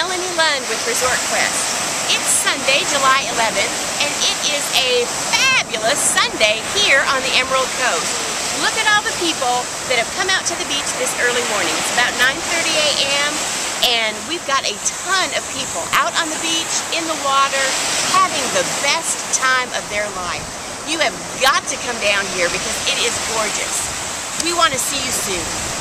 Melanie Lund with Resort Quest. It's Sunday, July 11th, and it is a fabulous Sunday here on the Emerald Coast. Look at all the people that have come out to the beach this early morning. It's about 9:30 a.m., and we've got a ton of people out on the beach, in the water, having the best time of their life. You have got to come down here because it is gorgeous. We want to see you soon.